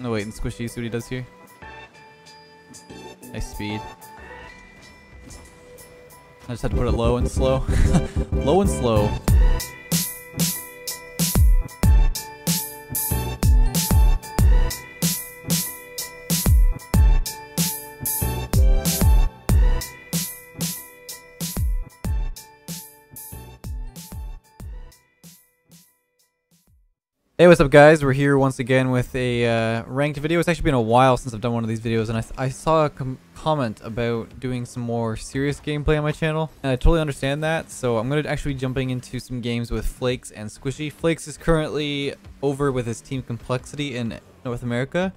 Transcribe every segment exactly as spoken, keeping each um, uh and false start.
No, wait, and Squishy, see what he does here? Nice speed. I just had to put it low and slow. Low and slow. Hey, what's up guys? We're here once again with a uh, ranked video. It's actually been a while since I've done one of these videos, and I, I saw a com comment about doing some more serious gameplay on my channel, and I totally understand that, so I'm going to actually be jumping into some games with Flakes and Squishy. Flakes is currently over with his team Complexity in North America,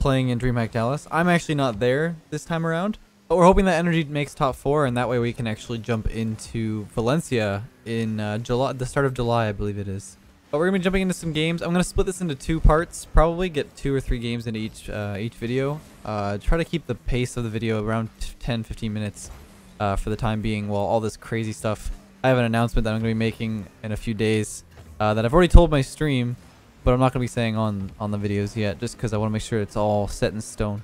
playing in DreamHack Dallas. I'm actually not there this time around, but we're hoping that energy makes top four, and that way we can actually jump into Valencia in uh, July, the start of July, I believe it is. But we're gonna be jumping into some games. I'm gonna split this into two parts, probably get two or three games into each uh, each video. Uh, try to keep the pace of the video around ten fifteen minutes uh, for the time being, while all this crazy stuff. I have an announcement that I'm gonna be making in a few days uh, that I've already told my stream, but I'm not gonna be saying on on the videos yet, just because I want to make sure it's all set in stone.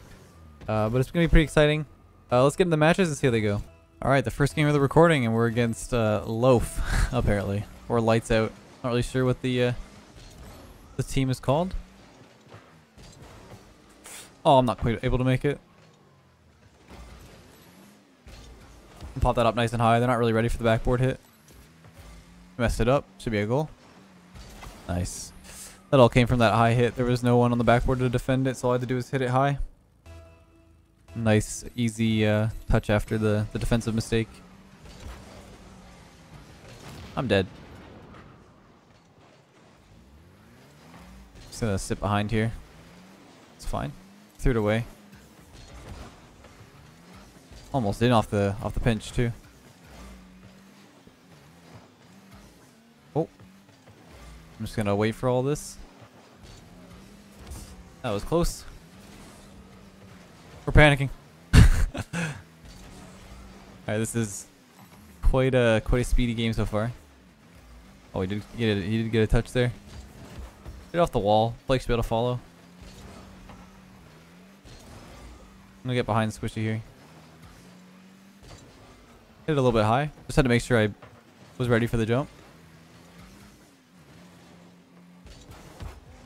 Uh, but it's gonna be pretty exciting. Uh, let's get into the matches and see how they go. All right, the first game of the recording, and we're against uh, Loaf apparently, or Lights Out. Not really sure what the uh, the team is called. Oh, I'm not quite able to make it. Pop that up nice and high. They're not really ready for the backboard hit. Messed it up. Should be a goal. Nice. That all came from that high hit. There was no one on the backboard to defend it, so all I had to do was hit it high. Nice, easy uh, touch after the, the defensive mistake. I'm dead. Gonna sit behind here. It's fine. Threw it away. Almost in off the off the pinch too. Oh, I'm just gonna wait for all this. That was close. We're panicking. All right, this is quite a quite a speedy game so far. Oh, he did get a, he did get a touch there. Get off the wall. Flakes should be able to follow. I'm gonna get behind Squishy here. Hit it a little bit high. Just had to make sure I was ready for the jump.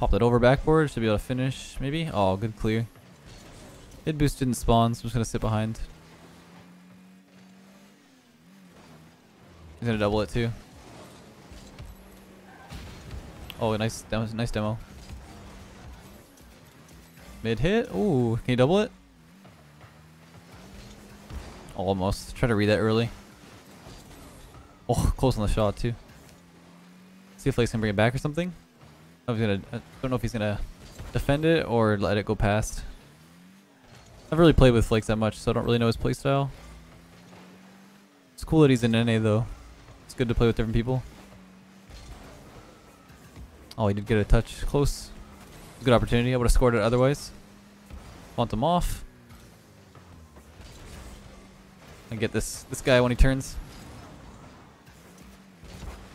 Popped it over backboard. Should be able to finish, maybe. Oh, good clear. Mid boost didn't spawn, so I'm just gonna sit behind. He's gonna double it too. Oh, nice, demo, nice demo. Mid hit. Ooh, can you double it? Almost. Try to read that early. Oh, close on the shot too. See if Flakes can bring it back or something. I was gonna. I don't know if he's gonna defend it or let it go past. I've really played with Flakes that much, so I don't really know his playstyle. It's cool that he's in N A though. It's good to play with different people. Oh, he did get a touch close. Good opportunity. I would have scored it otherwise. Quantum off. I get this this guy when he turns.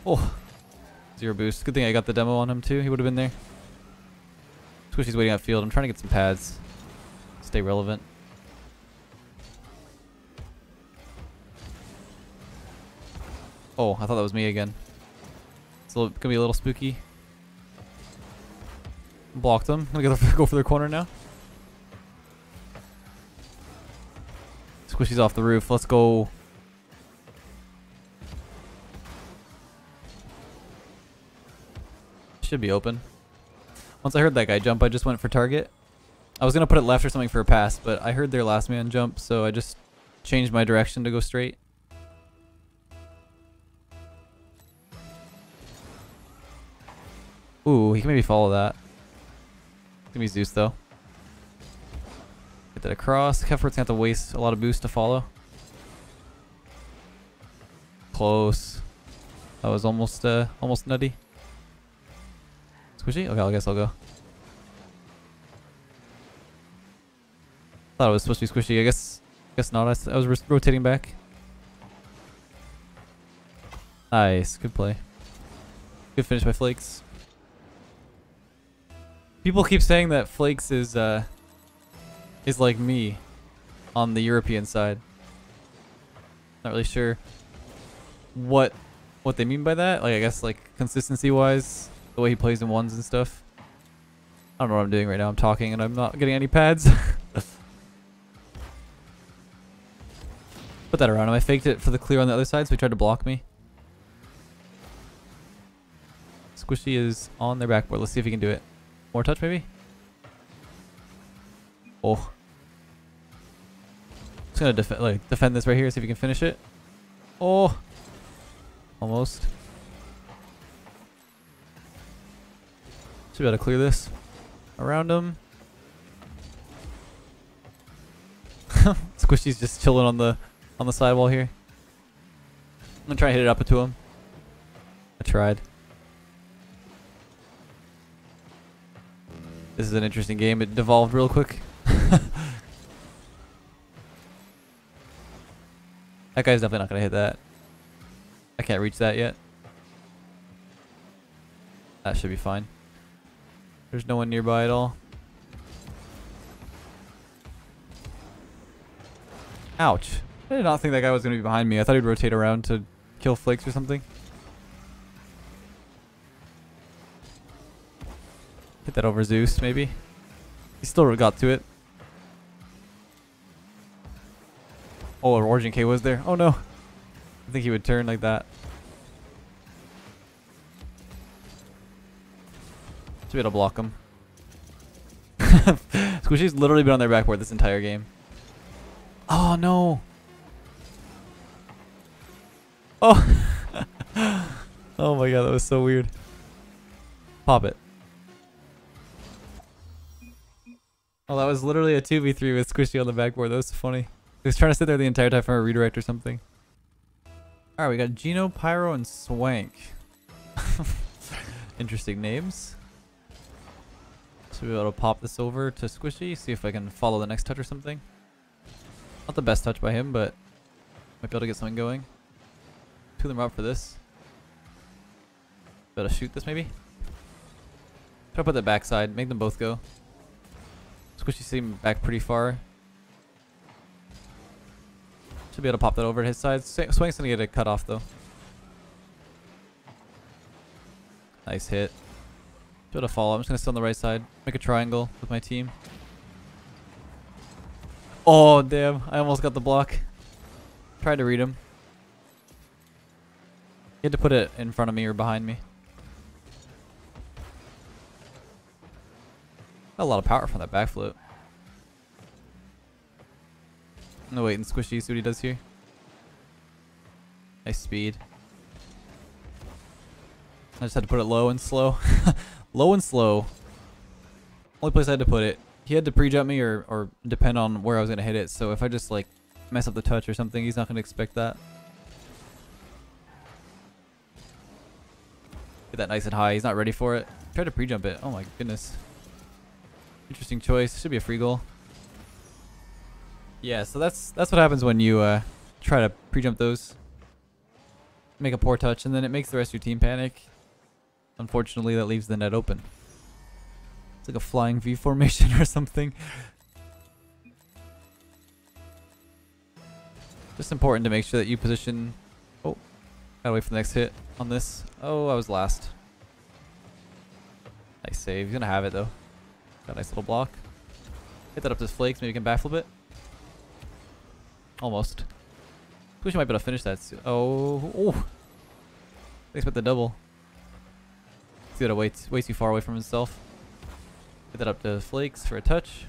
Oh, zero boost. Good thing I got the demo on him too. He would have been there. Squishy's waiting on field. I'm trying to get some pads. Stay relevant. Oh, I thought that was me again. It's a little, gonna be a little spooky. Blocked them. I'm gonna go for their corner now. Squishy's off the roof. Let's go. Should be open. Once I heard that guy jump, I just went for target. I was gonna put it left or something for a pass, but I heard their last man jump, so I just changed my direction to go straight. Ooh, he can maybe follow that. Give me Zeus though. Get that across. Keffert's gonna have to waste a lot of boost to follow. Close. That was almost uh, almost nutty. Squishy? Okay, I guess I'll go. Thought it was supposed to be Squishy. I guess guess not. I, I was rotating back. Nice. Good play. Good finish by Flakes. People keep saying that Flakes is uh is like me on the European side. Not really sure what what they mean by that. Like, I guess like consistency wise, the way he plays in ones and stuff. I don't know what I'm doing right now. I'm talking and I'm not getting any pads. Put that around him. I faked it for the clear on the other side, so he tried to block me. Squishy is on their backboard. Let's see if he can do it. More touch, maybe? Oh. Just gonna def like, defend this right here, see if he can finish it. Oh. Almost. Should be able to clear this. Around him. Squishy's just chilling on the on the sidewall here. I'm gonna try and hit it up to him. I tried. This is an interesting game. It devolved real quick. That guy's definitely not gonna hit that. I can't reach that yet. That should be fine. There's no one nearby at all. Ouch. I did not think that guy was going to be behind me. I thought he'd rotate around to kill Flakes or something. Hit that over Zeus, maybe. He still got to it. Oh, Origin K was there. Oh no. I think he would turn like that. Should be able to block him. Squishy's literally been on their backboard this entire game. Oh no! Oh! Oh my god, that was so weird. Pop it. Oh, that was literally a two v three with Squishy on the backboard. That was so funny. He was trying to sit there the entire time for a redirect or something. Alright, we got Gino, Pyro, and Swank. Interesting names. So we'll be able to pop this over to Squishy, see if I can follow the next touch or something. Not the best touch by him, but might be able to get something going. Two of them are up for this. Better shoot this maybe. Try to put the backside, make them both go. Squishy seemed back pretty far. Should be able to pop that over to his side. Swank's gonna get a cut off though. Nice hit. Should be able to follow. I'm just gonna sit on the right side. Make a triangle with my team. Oh, damn. I almost got the block. Tried to read him. He had to put it in front of me or behind me. Got a lot of power from that backflip. I'm gonna wait and Squishy, see what he does here. Nice speed. I just had to put it low and slow. Low and slow. Only place I had to put it. He had to pre-jump me or, or depend on where I was going to hit it. So if I just like mess up the touch or something, he's not going to expect that. Get that nice and high. He's not ready for it. Try to pre-jump it. Oh my goodness. Interesting choice. Should be a free goal. Yeah, so that's that's what happens when you uh, try to pre-jump those. Make a poor touch and then it makes the rest of your team panic. Unfortunately, that leaves the net open. It's like a flying V formation or something. Just important to make sure that you position... Oh, gotta wait for the next hit on this. Oh, I was last. Nice save. He's gonna have it though. Got a nice little block. Hit that up to his Flakes. Maybe you can backflip it. Almost. Wish I might be able to finish that soon. Oh, oh. Thanks about the double. He's gotta wait way too far away from himself. Hit that up to Flakes for a touch.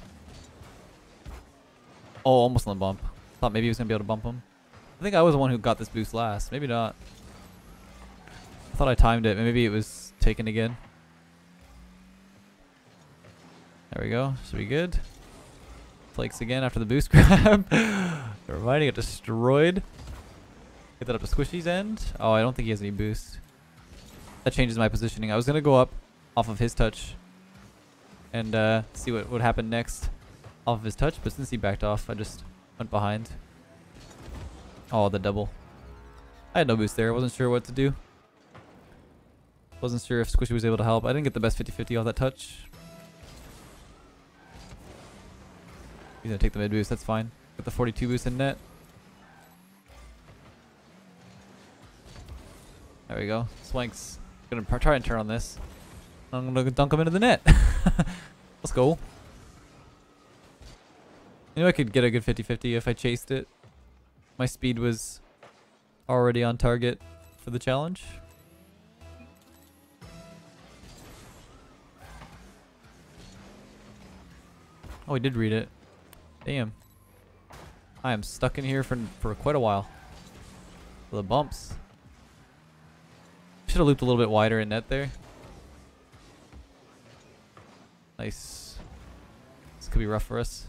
Oh, almost on the bump. Thought maybe he was going to be able to bump him. I think I was the one who got this boost last. Maybe not. I thought I timed it. Maybe it was taken again. There we go. Should be good. Flakes again after the boost grab. Never mind, he got destroyed. Hit that up to Squishy's end. Oh, I don't think he has any boost. That changes my positioning. I was going to go up off of his touch. And uh, see what would happen next off of his touch, but since he backed off, I just went behind. Oh, the double. I had no boost there. I wasn't sure what to do. Wasn't sure if Squishy was able to help. I didn't get the best fifty fifty off that touch. He's going to take the mid boost. That's fine. Got the forty-two boost in net. There we go. Swank's going to try and turn on this. I'm going to dunk him into the net. Let's go. You know, I could get a good fifty fifty if I chased it. My speed was already on target for the challenge. Oh, he did read it. Damn. I am stuck in here for, for quite a while. The bumps. Should have looped a little bit wider in net there. Nice. This could be rough for us.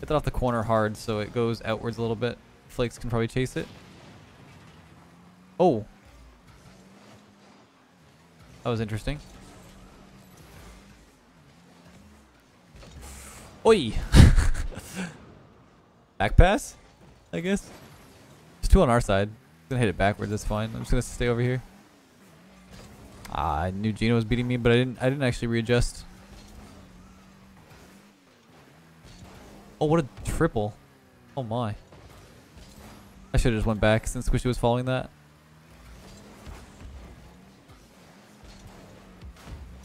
Hit that off the corner hard so it goes outwards a little bit. Flakes can probably chase it. Oh. That was interesting. Oi! Back pass? I guess. There's two on our side. I'm gonna hit it backwards, that's fine. I'm just gonna stay over here. Ah, I knew Gino was beating me, but I didn't I didn't actually readjust. Oh, what a triple. Oh my. I should have just went back since Squishy was following that.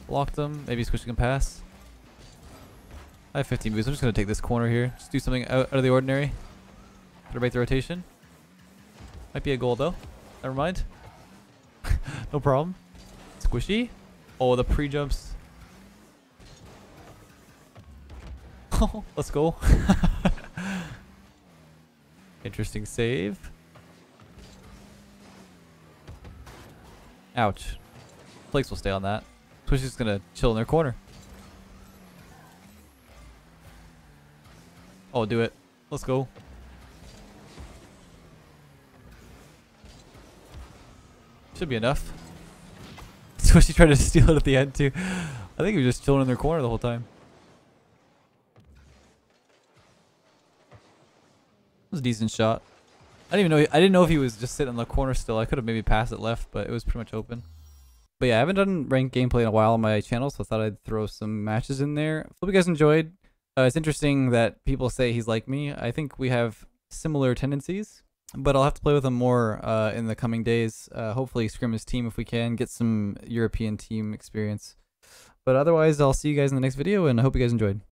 Blocked them. Maybe Squishy can pass. I have fifteen boosts. I'm just going to take this corner here. Just do something out, out of the ordinary. Try to break the rotation. Might be a goal though. Never mind. No problem. Squishy. Oh, the pre-jumps. Oh, let's go. Interesting save. Ouch. Flakes will stay on that. Squishy's going to chill in their corner. Oh, do it. Let's go. Should be enough. Squishy tried to steal it at the end too. I think he was just chilling in their corner the whole time. It was a decent shot. I didn't even know. He, I didn't know if he was just sitting in the corner still. I could have maybe passed it left, but it was pretty much open. But yeah, I haven't done ranked gameplay in a while on my channel, so I thought I'd throw some matches in there. Hope you guys enjoyed. Uh, it's interesting that people say he's like me. I think we have similar tendencies, but I'll have to play with him more uh, in the coming days. Uh, hopefully scrim his team if we can, get some European team experience. But otherwise, I'll see you guys in the next video, and I hope you guys enjoyed.